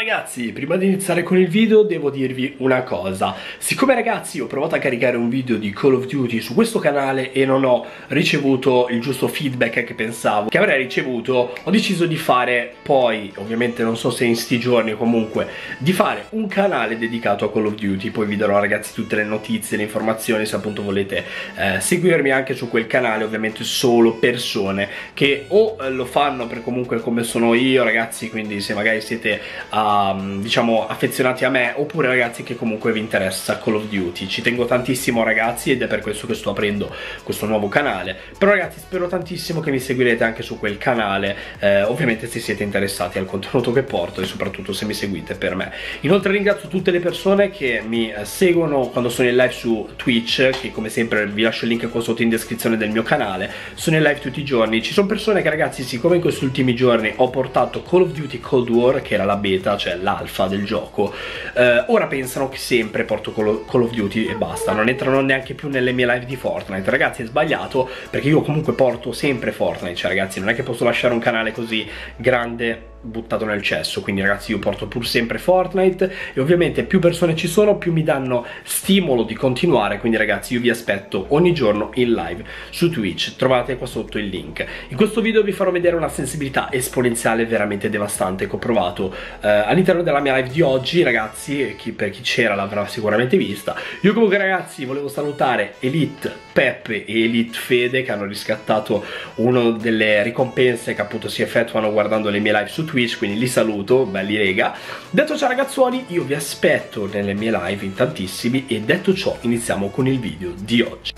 ragazzi, prima di iniziare con il video devo dirvi una cosa. Siccome ragazzi ho provato a caricare un video di Call of Duty su questo canale e non ho ricevuto il giusto feedback che pensavo che avrei ricevuto, ho deciso di fare poi, ovviamente non so se in sti giorni, comunque di fare un canale dedicato a Call of Duty. Poi vi darò ragazzi tutte le notizie, le informazioni, se appunto volete seguirmi anche su quel canale. Ovviamente solo persone che o lo fanno per comunque come sono io ragazzi, quindi se magari siete diciamo affezionati a me, oppure ragazzi che comunque vi interessa Call of Duty. Ci tengo tantissimo ragazzi ed è per questo che sto aprendo questo nuovo canale. Però ragazzi spero tantissimo che mi seguirete anche su quel canale, ovviamente se siete interessati al contenuto che porto e soprattutto se mi seguite per me. Inoltre ringrazio tutte le persone che mi seguono quando sono in live su Twitch, che come sempre vi lascio il link qua sotto in descrizione del mio canale. Sono in live tutti i giorni. Ci sono persone che ragazzi, siccome in questi ultimi giorni ho portato Call of Duty Cold War, che era la beta, cioè l'alfa del gioco, ora pensano che sempre porto Call of Duty e basta, non entrano neanche più nelle mie live di Fortnite. Ragazzi è sbagliato, perché io comunque porto sempre Fortnite, cioè ragazzi non è che posso lasciare un canale così grande buttato nel cesso. Quindi ragazzi io porto pur sempre Fortnite e ovviamente più persone ci sono più mi danno stimolo di continuare. Quindi ragazzi io vi aspetto ogni giorno in live su Twitch, trovate qua sotto il link. In questo video vi farò vedere una sensibilità esponenziale veramente devastante che ho provato all'interno della mia live di oggi ragazzi. Per chi c'era l'avrà sicuramente vista. Io comunque ragazzi volevo salutare Elite Peppe e Elite Fede, che hanno riscattato una delle ricompense che appunto si effettuano guardando le mie live su Twitch, quindi li saluto, belli rega. Detto ciò ragazzuoli, io vi aspetto nelle mie live in tantissimi e detto ciò iniziamo con il video di oggi.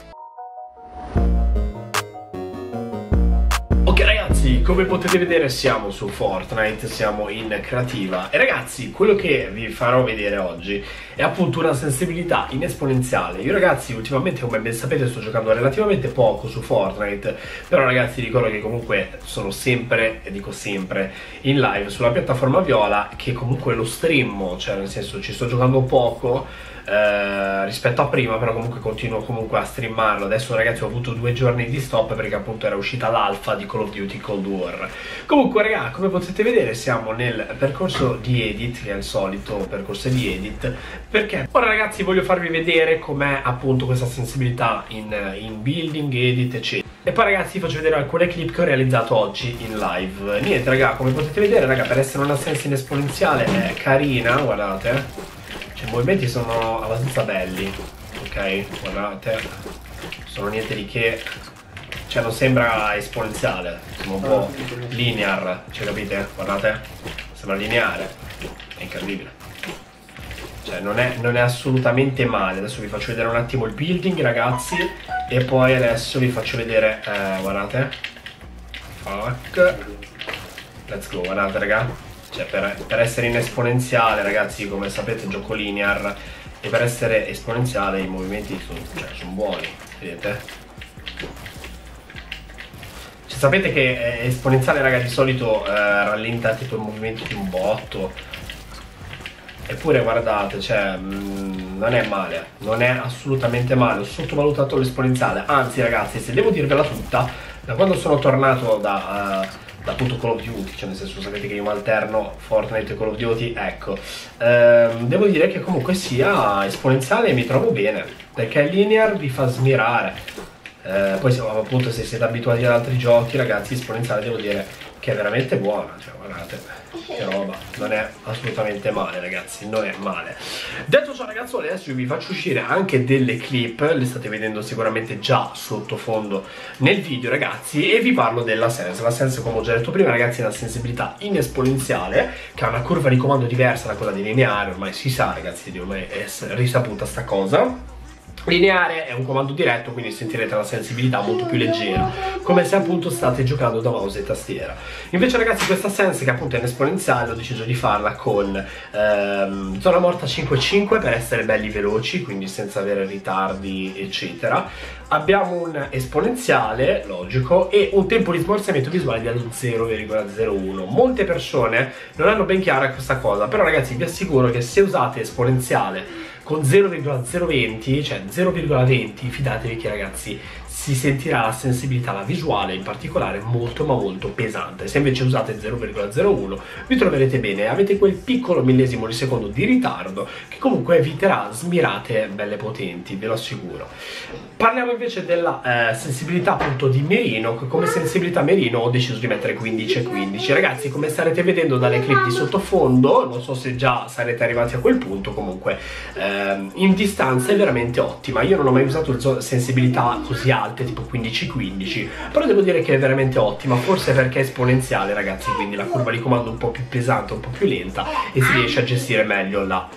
Come potete vedere siamo su Fortnite, siamo in creativa e ragazzi quello che vi farò vedere oggi è appunto una sensibilità in esponenziale. Io ragazzi ultimamente come ben sapete sto giocando relativamente poco su Fortnite, però ragazzi ricordo che comunque sono sempre, e dico sempre, in live sulla piattaforma viola, che comunque lo streamo, cioè nel senso ci sto giocando poco rispetto a prima, però comunque continuo comunque a streamarlo. Adesso ragazzi ho avuto 2 giorni di stop perché appunto era uscita l'alfa di Call of Duty Cold War. Comunque ragazzi come potete vedere siamo nel percorso di edit, che è il solito percorso di edit, perché ora ragazzi voglio farvi vedere com'è appunto questa sensibilità in building, edit eccetera. E poi ragazzi vi faccio vedere alcune clip che ho realizzato oggi in live. Niente ragazzi come potete vedere ragazzi, per essere una sensibilità in esponenziale è carina, guardate. I movimenti sono abbastanza belli, ok? Guardate, sono niente di che, cioè non sembra esponenziale, sono un po' linear, cioè capite? Guardate, sembra lineare, è incredibile, cioè non è assolutamente male. Adesso vi faccio vedere un attimo il building ragazzi e poi adesso vi faccio vedere, guardate, fuck, let's go, guardate raga. Cioè per essere in esponenziale ragazzi come sapete gioco linear e per essere esponenziale i movimenti sono buoni, vedete? Cioè sapete che esponenziale ragazzi di solito rallenta tipo il movimento di un botto, eppure guardate cioè non è male, non è assolutamente male. Ho sottovalutato l'esponenziale, anzi ragazzi se devo dirvela tutta, da quando sono tornato da appunto Call of Duty, cioè nel senso sapete che io alterno Fortnite e Call of Duty, ecco, devo dire che comunque sia esponenziale e mi trovo bene, perché linear vi fa smirare, poi appunto se siete abituati ad altri giochi ragazzi esponenziale devo dire che è veramente buona, cioè guardate che roba, non è assolutamente male ragazzi, non è male. Detto ciò ragazzi adesso vi faccio uscire anche delle clip, le state vedendo sicuramente già sottofondo nel video ragazzi, e vi parlo della sense. La sense come ho già detto prima ragazzi è una sensibilità in esponenziale che ha una curva di comando diversa da quella di lineare, ormai si sa ragazzi, ormai è risaputa sta cosa. Lineare è un comando diretto, quindi sentirete la sensibilità molto più leggera, come se appunto state giocando da mouse e tastiera. Invece ragazzi questa sense, che appunto è in esponenziale, ho deciso di farla con zona morta 5-5 per essere belli veloci, quindi senza avere ritardi eccetera. Abbiamo un esponenziale logico e un tempo di smorzamento visuale dello 0,01. Molte persone non hanno ben chiara questa cosa, però ragazzi vi assicuro che se usate esponenziale con 0,020, cioè 0,20, fidatevi che ragazzi si sentirà la sensibilità, la visuale in particolare, molto ma molto pesante. Se invece usate 0,01 vi troverete bene, avete quel piccolo millesimo di secondo di ritardo che comunque eviterà smirate belle potenti, ve lo assicuro. Parliamo invece della sensibilità appunto di Merino. Come sensibilità Merino ho deciso di mettere 15 e 15. Ragazzi, come starete vedendo dalle clip di sottofondo, non so se già sarete arrivati a quel punto, comunque in distanza è veramente ottima. Io non ho mai usato sensibilità così alte, tipo 15-15, però devo dire che è veramente ottima, forse perché è esponenziale, ragazzi, quindi la curva di comando è un po' più pesante, un po' più lenta e si riesce a gestire meglio la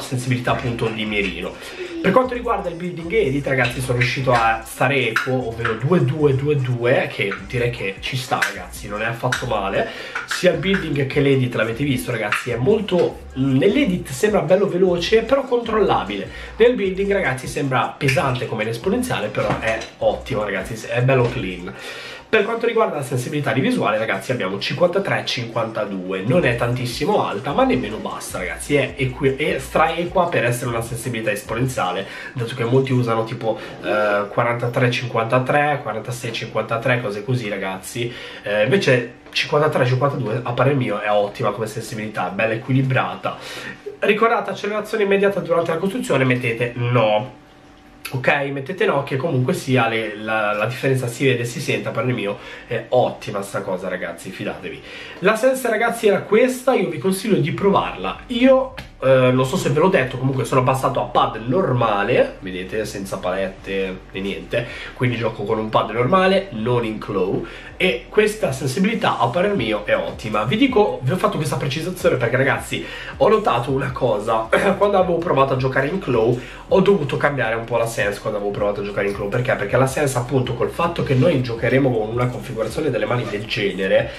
sensibilità appunto di mirino. Per quanto riguarda il building edit, ragazzi, sono riuscito a stare equo, ovvero 2-2-2-2, che direi che ci sta, ragazzi, non è affatto male. Sia il building che l'edit, l'avete visto, ragazzi, è molto... nell'edit sembra bello veloce però controllabile, nel building, ragazzi, sembra pesante come l'esponenziale, però è ottimo, ragazzi, è bello clean. Per quanto riguarda la sensibilità di visuale, ragazzi, abbiamo 53-52, non è tantissimo alta ma nemmeno bassa, ragazzi, è straequa per essere una sensibilità esponenziale, dato che molti usano tipo 43-53, 46-53, cose così, ragazzi. Invece 53-52 a parer mio è ottima come sensibilità, bella equilibrata. Ricordate accelerazione immediata durante la costruzione, mettete no. Ok, mettete no, che comunque sia la differenza si vede e si sente, per il mio è ottima sta cosa, ragazzi, fidatevi. La sensa, ragazzi, era questa, io vi consiglio di provarla. Io non so se ve l'ho detto, comunque sono passato a pad normale, vedete, senza palette né niente, quindi gioco con un pad normale, non in claw, e questa sensibilità a parer mio è ottima. Vi dico, vi ho fatto questa precisazione perché, ragazzi, ho notato una cosa. Quando avevo provato a giocare in claw ho dovuto cambiare un po' la sense, quando avevo provato a giocare in claw, perché? Perché la sense, appunto, col fatto che noi giocheremo con una configurazione delle mani del genere,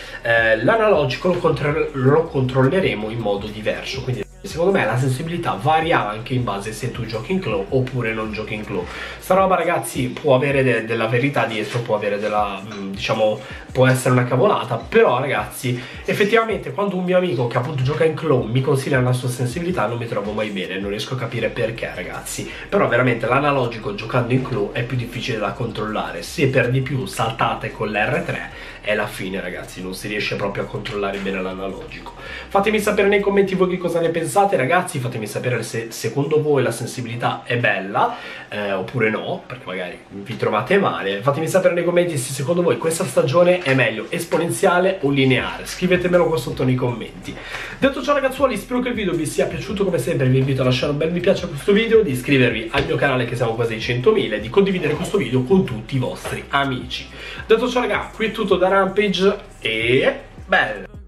l'analogico lo controlleremo in modo diverso, quindi secondo me la sensibilità varia anche in base se tu giochi in claw oppure non giochi in claw. Sta roba, ragazzi, può avere della verità dietro, può avere della, diciamo, può essere una cavolata, però, ragazzi, effettivamente quando un mio amico che appunto gioca in claw mi consiglia la sua sensibilità non mi trovo mai bene, non riesco a capire perché, ragazzi, però veramente l'analogico giocando in claw è più difficile da controllare, se per di più saltate con l'R3 è la fine, ragazzi, non si riesce proprio a controllare bene l'analogico. Fatemi sapere nei commenti voi che cosa ne pensate. Ragazzi, fatemi sapere se secondo voi la sensibilità è bella oppure no, perché magari vi trovate male. Fatemi sapere nei commenti se secondo voi questa stagione è meglio esponenziale o lineare, scrivetemelo qua sotto nei commenti. Detto ciò, ragazzuoli, spero che il video vi sia piaciuto, come sempre vi invito a lasciare un bel mi piace a questo video, di iscrivervi al mio canale che siamo quasi ai 100.000, di condividere questo video con tutti i vostri amici. Detto ciò, ragazzi, qui è tutto da Rampage e bella!